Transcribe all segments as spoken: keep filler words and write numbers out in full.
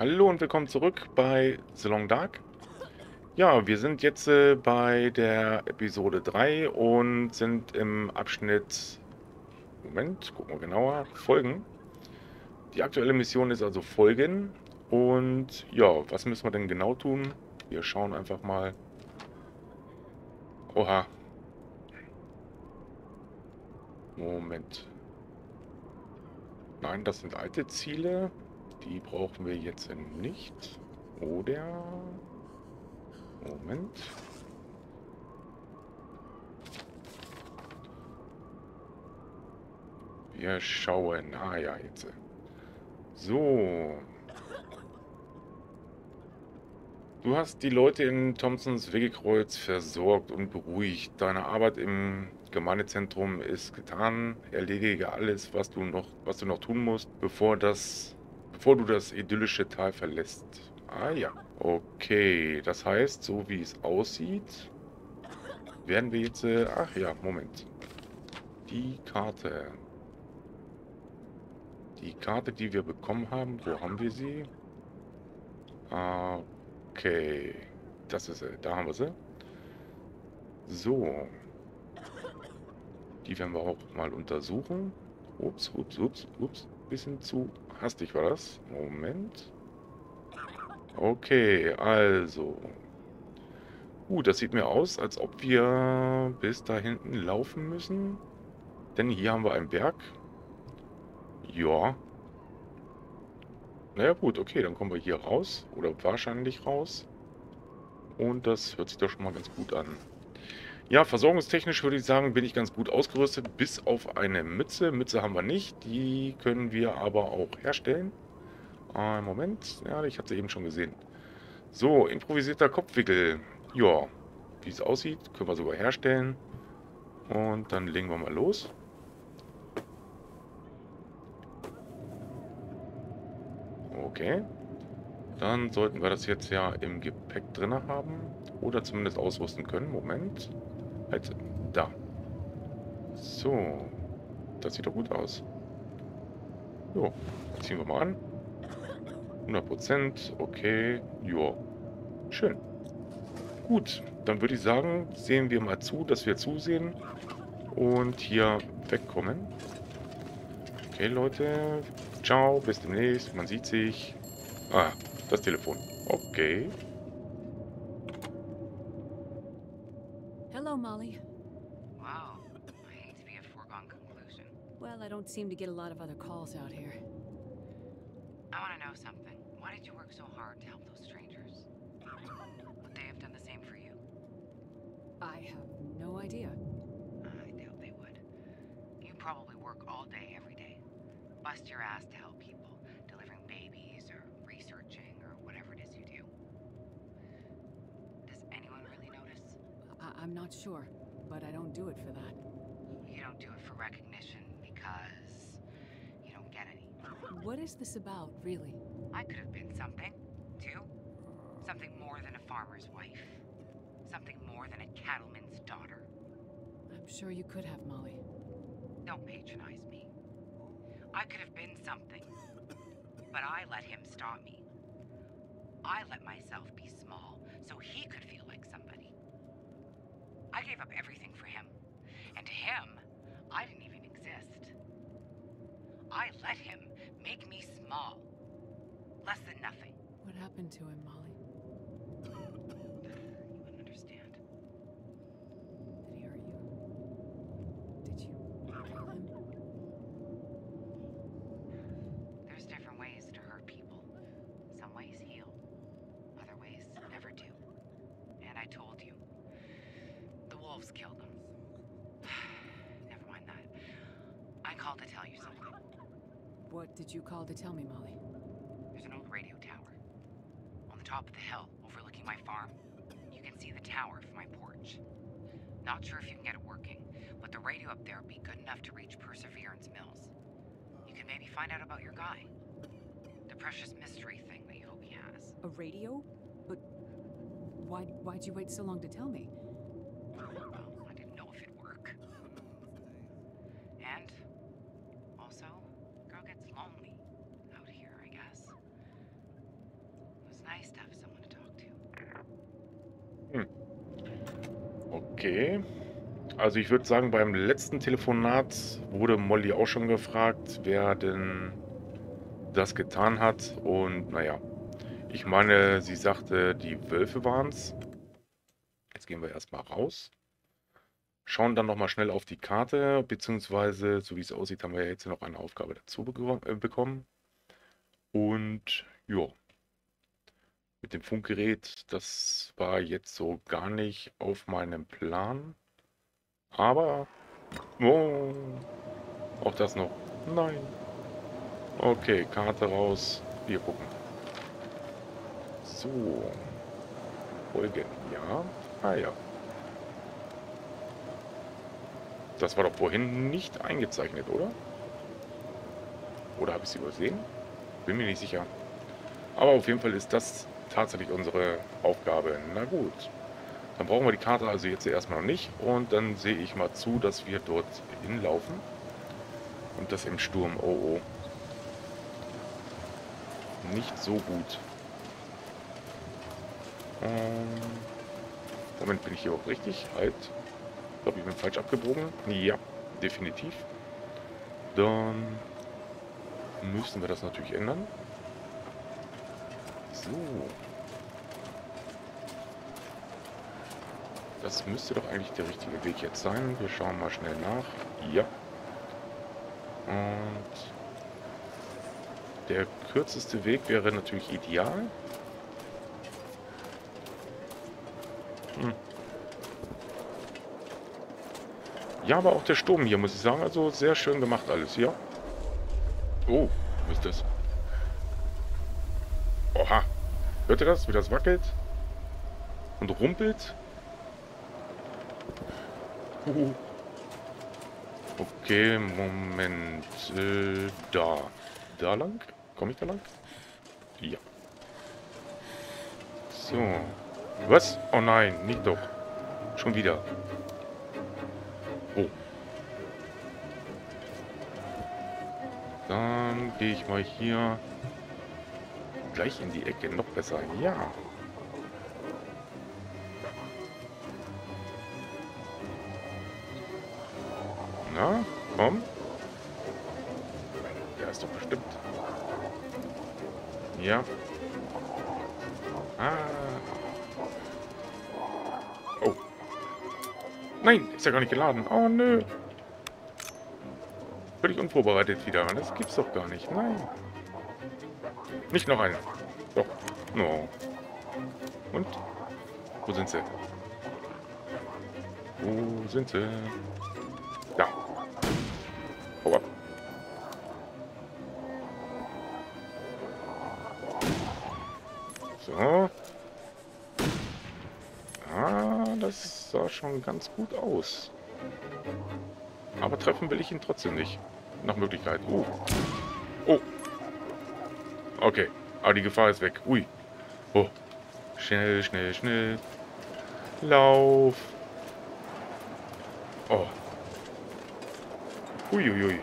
Hallo und willkommen zurück bei The Long Dark. Ja, wir sind jetzt äh, bei der Episode drei und sind im Abschnitt... Moment, gucken wir genauer. Folgen. Die aktuelle Mission ist also Folgen. Und ja, was müssen wir denn genau tun? Wir schauen einfach mal. Oha. Moment. Nein, das sind alte Ziele. Die brauchen wir jetzt nicht. Oder... Moment. Wir schauen. Ah ja, jetzt. So. Du hast die Leute in Thompsons Wegekreuz versorgt und beruhigt. Deine Arbeit im Gemeindezentrum ist getan. Erledige alles, was du noch, was du noch tun musst, bevor das... Bevor du das idyllische Tal verlässt. Ah ja. Okay, das heißt, so wie es aussieht, werden wir jetzt... Äh, ach ja, Moment. Die Karte. Die Karte, die wir bekommen haben, wo haben wir sie? Okay. Das ist sie. Da haben wir sie. So. Die werden wir auch mal untersuchen. Ups, ups, ups, ups. Bisschen zu hastig war das. Moment. Okay, also. Gut, das sieht mir aus, als ob wir bis da hinten laufen müssen. Denn hier haben wir einen Berg. Ja. Naja gut, okay, dann kommen wir hier raus. Oder wahrscheinlich raus. Und das hört sich doch schon mal ganz gut an. Ja, versorgungstechnisch würde ich sagen, bin ich ganz gut ausgerüstet, bis auf eine Mütze. Mütze haben wir nicht, die können wir aber auch herstellen. Äh, Moment, ja, ich habe sie eben schon gesehen. So, improvisierter Kopfwickel. Ja, wie es aussieht, können wir sogar herstellen. Und dann legen wir mal los. Okay. Dann sollten wir das jetzt ja im Gepäck drin haben. Oder zumindest ausrüsten können. Moment. Also, da. So. Das sieht doch gut aus. Jo. Ziehen wir mal an. hundert Prozent. Okay. Jo. Schön. Gut. Dann würde ich sagen, sehen wir mal zu, dass wir zusehen. Und hier wegkommen. Okay, Leute. Ciao. Bis demnächst. Man sieht sich. Ah. Das Telefon. Okay. Hello, Molly. Wow. I hate to be a foregone conclusion. Well, I don't seem to get a lot of other calls out here. I want to know something. Why did you work so hard to help those strangers? Would they have done the same for you? I have no idea. I doubt they would. You probably work all day, every day. Bust your ass to help people. I'm not sure, but I don't do it for that. You don't do it for recognition because you don't get any. What is this about, really? I could have been something, too. Something more than a farmer's wife. Something more than a cattleman's daughter. I'm sure you could have, Molly. Don't patronize me. I could have been something, but I let him stop me. I let myself be small so he could feel like somebody. I gave up everything for him. And to him, I didn't even exist. I let him make me small. Less than nothing. What happened to him, Molly? You wouldn't understand. Did he hurt you? Did you kill him? There's different ways to hurt people. Some ways heal. Other ways never do. And I told you. Wolves killed them. Never mind that. I called to tell you something. What did you call to tell me, Molly? There's an old radio tower. On the top of the hill, overlooking my farm. You can see the tower from my porch. Not sure if you can get it working, but the radio up there would be good enough to reach Perseverance Mills. You can maybe find out about your guy. The precious mystery thing that you hope he has. A radio? But why, why'd you wait so long to tell me? Hm. Okay. Also ich würde sagen, beim letzten Telefonat wurde Molly auch schon gefragt, wer denn das getan hat. Und naja, ich meine, sie sagte, die Wölfe waren's. Jetzt gehen wir erstmal raus. Schauen dann nochmal schnell auf die Karte, beziehungsweise, so wie es aussieht, haben wir jetzt noch eine Aufgabe dazu bekommen. Und ja, mit dem Funkgerät, das war jetzt so gar nicht auf meinem Plan. Aber, oh, auch das noch. Nein. Okay, Karte raus. Wir gucken. So. Folgen, ja. Ah ja. Das war doch vorhin nicht eingezeichnet, oder? Oder habe ich es übersehen? Bin mir nicht sicher. Aber auf jeden Fall ist das tatsächlich unsere Aufgabe. Na gut. Dann brauchen wir die Karte also jetzt erstmal noch nicht. Und dann sehe ich mal zu, dass wir dort hinlaufen. Und das im Sturm. Oh, oh. Nicht so gut. Ähm, Moment, bin ich hier auch richtig? Halt. Ich glaube, ich bin falsch abgebogen. Ja, definitiv. Dann müssen wir das natürlich ändern. So. Das müsste doch eigentlich der richtige Weg jetzt sein. Wir schauen mal schnell nach. Ja. Und der kürzeste Weg wäre natürlich ideal. Hm. Ja, aber auch der Sturm hier, muss ich sagen. Also sehr schön gemacht alles, ja. Oh, was ist das? Oha. Hört ihr das, wie das wackelt? Und rumpelt? Uh. Okay, Moment. Äh, da. Da lang? Komme ich da lang? Ja. So. Was? Oh nein, nicht doch. Schon wieder. Oh. Dann gehe ich mal hier gleich in die Ecke. Noch besser. Ja. Na, komm. Der ist doch bestimmt. Ja. Ah. Oh. Nein, ist ja gar nicht geladen. Oh, nö. Völlig unvorbereitet wieder. Das gibt's doch gar nicht. Nein. Nicht noch einen. Doch. No. Und? Wo sind sie? Wo sind sie? Da. Hau ab. So. Ah, das sah schon ganz gut aus. Aber treffen will ich ihn trotzdem nicht. Nach Möglichkeit. Oh. Oh. Okay. Aber die Gefahr ist weg. Ui. Oh. Schnell, schnell, schnell. Lauf. Oh. Uiuiui.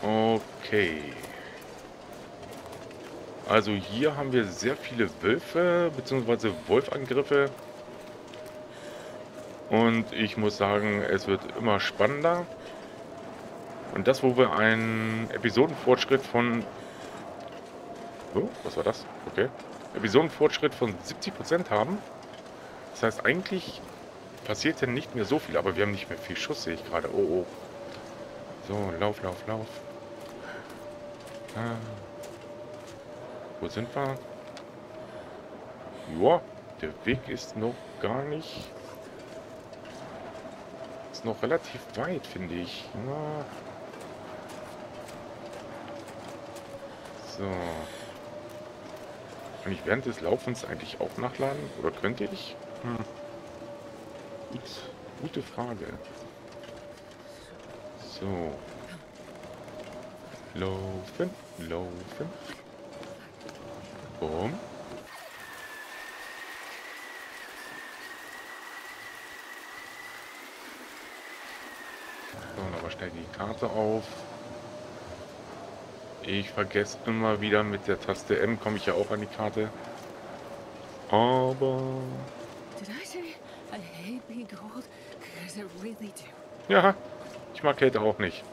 Okay. Also hier haben wir sehr viele Wölfe, beziehungsweise Wolfangriffe. Und ich muss sagen, es wird immer spannender. Und das, wo wir einen Episodenfortschritt von... Oh, was war das? Okay. Episodenfortschritt von siebzig Prozent haben. Das heißt, eigentlich passiert denn nicht mehr so viel. Aber wir haben nicht mehr viel Schuss, sehe ich gerade. Oh, oh. So, lauf, lauf, lauf. Ah. Wo sind wir? Joa, der Weg ist noch gar nicht... noch relativ weit, finde ich. Ja. So. Kann ich während des Laufens eigentlich auch nachladen? Oder könnte ich? Hm. Gut. Gute Frage. So. Laufen. Laufen. Boom. Karte auf. Ich vergesse immer wieder, mit der Taste M komme ich ja auch an die Karte. Aber... Ja, ich mag Kälte auch nicht.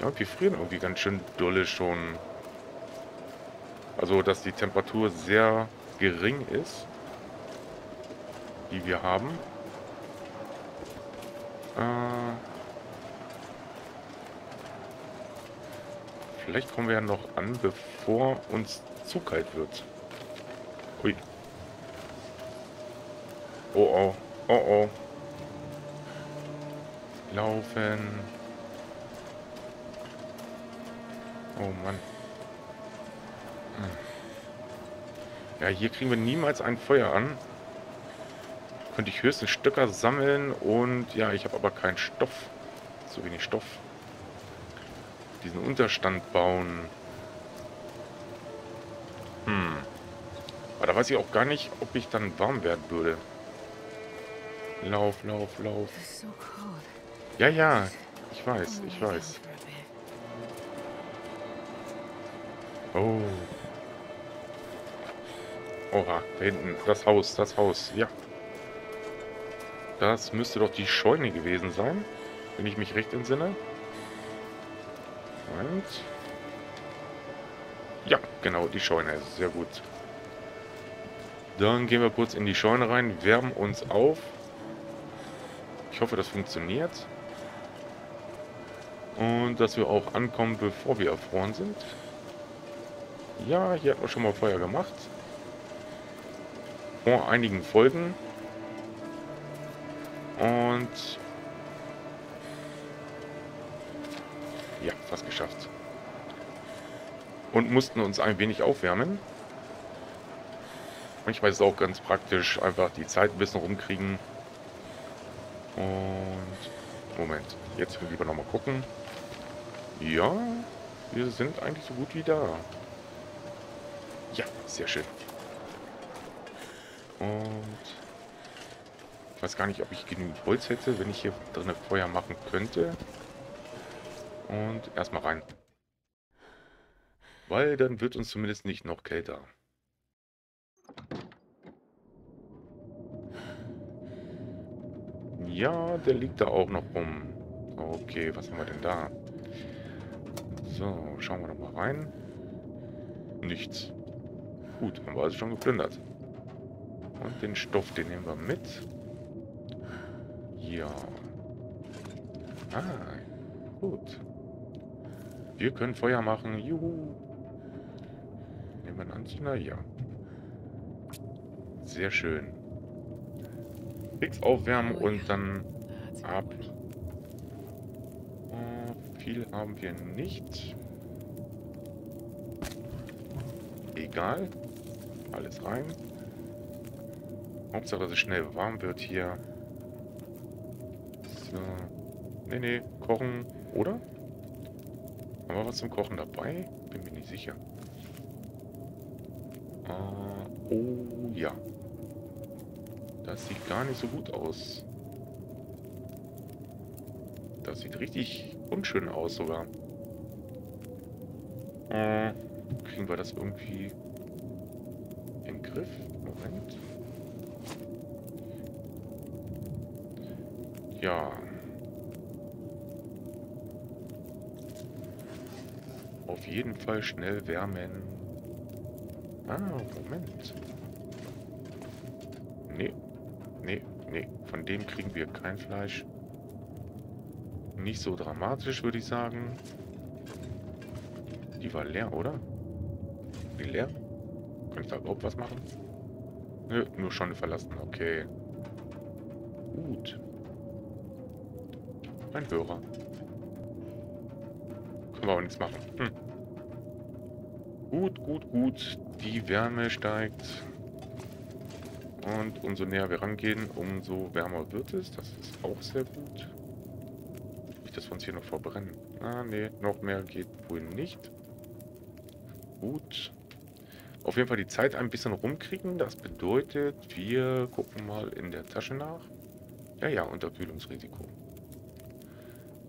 Ja, und wir frieren irgendwie ganz schön dolle schon. Also, dass die Temperatur sehr gering ist, die wir haben. Äh... Vielleicht kommen wir ja noch an, bevor uns zu kalt wird. Ui. Oh oh. Oh oh. Laufen. Oh Mann. Hm. Ja, hier kriegen wir niemals ein Feuer an. Könnte ich höchstens Stöcker sammeln und ja, ich habe aber keinen Stoff. Zu wenig Stoff. Diesen Unterstand bauen. Hm. Aber da weiß ich auch gar nicht, ob ich dann warm werden würde. Lauf, lauf, lauf. Ja, ja. Ich weiß, ich weiß. Oh. Oha, da hinten. Das Haus, das Haus. Ja. Das müsste doch die Scheune gewesen sein, wenn ich mich recht entsinne. Und ja, genau, die Scheune ist sehr gut. Dann gehen wir kurz in die Scheune rein, wärmen uns auf. Ich hoffe, das funktioniert. Und dass wir auch ankommen, bevor wir erfroren sind. Ja, hier hat man schon mal Feuer gemacht. Vor einigen Folgen. Und... ja, fast geschafft. Und mussten uns ein wenig aufwärmen. Manchmal ist es auch ganz praktisch, einfach die Zeit ein bisschen rumkriegen. Und... Moment, jetzt lieber nochmal gucken. Ja, wir sind eigentlich so gut wie da. Ja, sehr schön. Und... ich weiß gar nicht, ob ich genügend Holz hätte, wenn ich hier drinnen Feuer machen könnte. Und erstmal rein. Weil dann wird uns zumindest nicht noch kälter. Ja, der liegt da auch noch rum. Okay, was haben wir denn da? So, schauen wir nochmal rein. Nichts. Gut, haben wir also schon geplündert. Und den Stoff, den nehmen wir mit. Ja. Ah, gut. Wir können Feuer machen. Juhu. Nehmen wir einen Anzünder? Ja. Sehr schön. Fix aufwärmen und dann ab. Äh, viel haben wir nicht. Egal. Alles rein. Hauptsache, dass es schnell warm wird hier. So. Nee, nee. Kochen, oder? Haben wir was zum Kochen dabei? Bin mir nicht sicher. Äh, oh ja. Das sieht gar nicht so gut aus. Das sieht richtig unschön aus sogar. Äh, kriegen wir das irgendwie in den Griff? Moment. Ja. Auf jeden Fall schnell wärmen. Ah, Moment. Nee, nee, nee. Von dem kriegen wir kein Fleisch. Nicht so dramatisch, würde ich sagen. Die war leer, oder? Die leer? Kann ich da überhaupt was machen? Nö, nur Scheune verlassen. Okay. Gut. Ein Hörer. Können wir auch nichts machen. Hm. Gut, gut, gut. Die Wärme steigt. Und umso näher wir rangehen, umso wärmer wird es. Das ist auch sehr gut. Nicht, dass wir uns hier noch verbrennen. Ah, nee. Noch mehr geht wohl nicht. Gut. Auf jeden Fall die Zeit ein bisschen rumkriegen. Das bedeutet, wir gucken mal in der Tasche nach. Ja, ja, Unterkühlungsrisiko.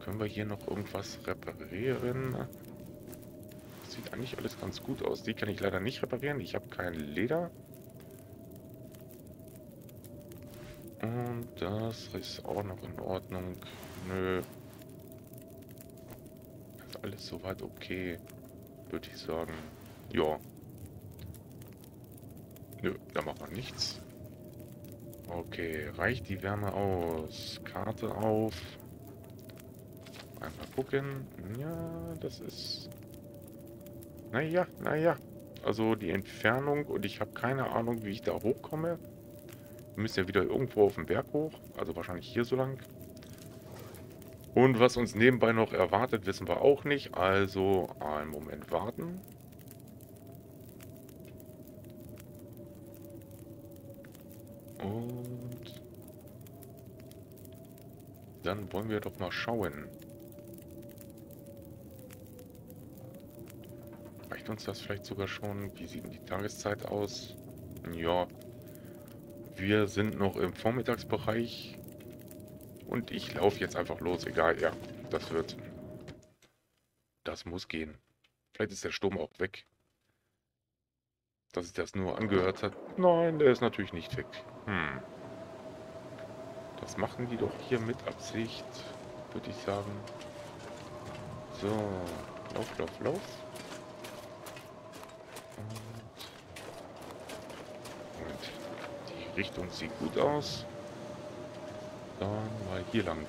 Können wir hier noch irgendwas reparieren? sieht eigentlich alles ganz gut aus. Die kann ich leider nicht reparieren. Ich habe kein Leder. Und das ist auch noch in Ordnung. Nö. Ist alles soweit okay, würde ich sagen. Ja. Nö, da macht man nichts. Okay, reicht die Wärme aus? Karte auf. Einmal gucken. Ja, das ist... Naja, naja. Also die Entfernung und ich habe keine Ahnung, wie ich da hochkomme. Wir müssen ja wieder irgendwo auf den Berg hoch. Also wahrscheinlich hier so lang. Und was uns nebenbei noch erwartet, wissen wir auch nicht. Also einen Moment warten. Und dann wollen wir doch mal schauen. Reicht uns das vielleicht sogar schon? Wie sieht denn die Tageszeit aus? Ja, wir sind noch im Vormittagsbereich. Und ich laufe jetzt einfach los. Egal, ja, das wird. Das muss gehen. Vielleicht ist der Sturm auch weg. Dass ich das nur angehört hat. Nein, der ist natürlich nicht weg. Hm. Das machen die doch hier mit Absicht, würde ich sagen. So, lauf, lauf, lauf. Und Moment. Die Richtung sieht gut aus. Dann mal hier lang.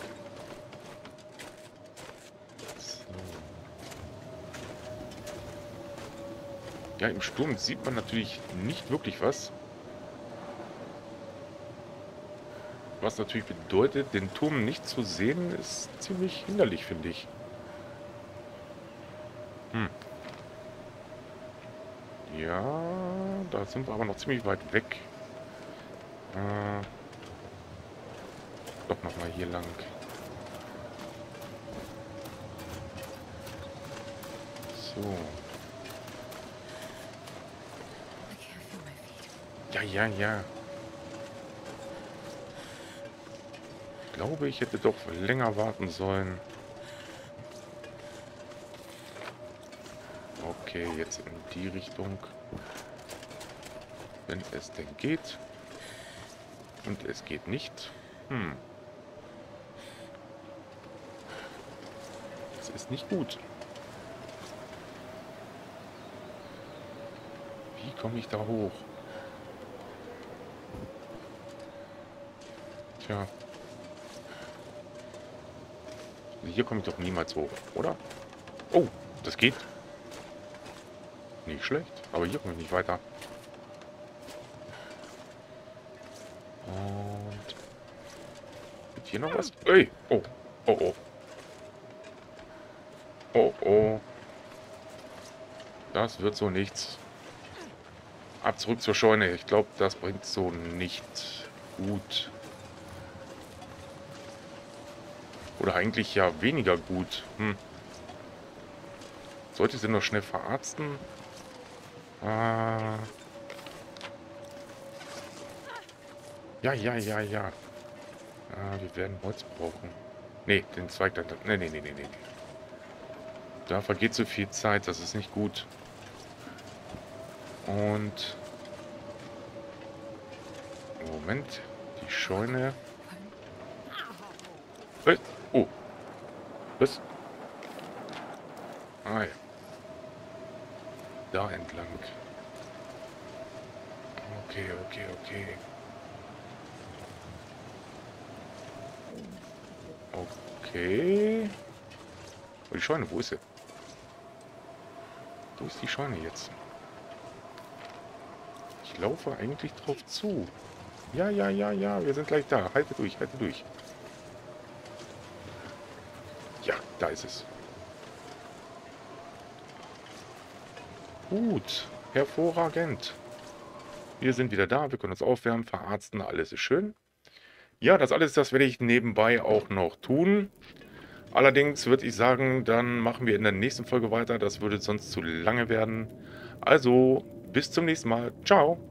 Ja, im Sturm sieht man natürlich nicht wirklich was. Was natürlich bedeutet, den Turm nicht zu sehen, ist ziemlich hinderlich, finde ich. Hm. Ja, da sind wir aber noch ziemlich weit weg. Äh, doch nochmal hier lang. So. Ja, ja, ja. Ich glaube, ich hätte doch länger warten sollen. Okay, jetzt in die Richtung. Wenn es denn geht. Und es geht nicht. Hm. Das ist nicht gut. Wie komme ich da hoch? Tja. Hier komme ich doch niemals hoch, oder? Oh, das geht. Nicht schlecht, aber hier komme ich nicht weiter. Und... Gibt hier noch was? Ey! Oh, oh, oh. Oh, oh. Das wird so nichts. Ab zurück zur Scheune. Ich glaube, das bringt so nicht gut. Oder eigentlich ja weniger gut. Hm. Sollte sie noch schnell verarzten? Äh. Ja, ja, ja, ja. Äh, wir werden Holz brauchen. Ne, den Zweig dann. Ne, ne, ne, ne, ne. Da vergeht so viel Zeit. Das ist nicht gut. Und... Moment. Die Scheune... Äh. Oh. Was? Ah ja. Da entlang. Okay, okay, okay. Okay. Oh, die Scheune, wo ist sie? Wo ist die Scheune jetzt? Ich laufe eigentlich drauf zu. Ja, ja, ja, ja. Wir sind gleich da. Halte durch, halte durch. Da ist es. Gut. Hervorragend. Wir sind wieder da. Wir können uns aufwärmen, verarzten. Alles ist schön. Ja, das alles, das werde ich nebenbei auch noch tun. Allerdings würde ich sagen, dann machen wir in der nächsten Folge weiter. Das würde sonst zu lange werden. Also, bis zum nächsten Mal. Ciao.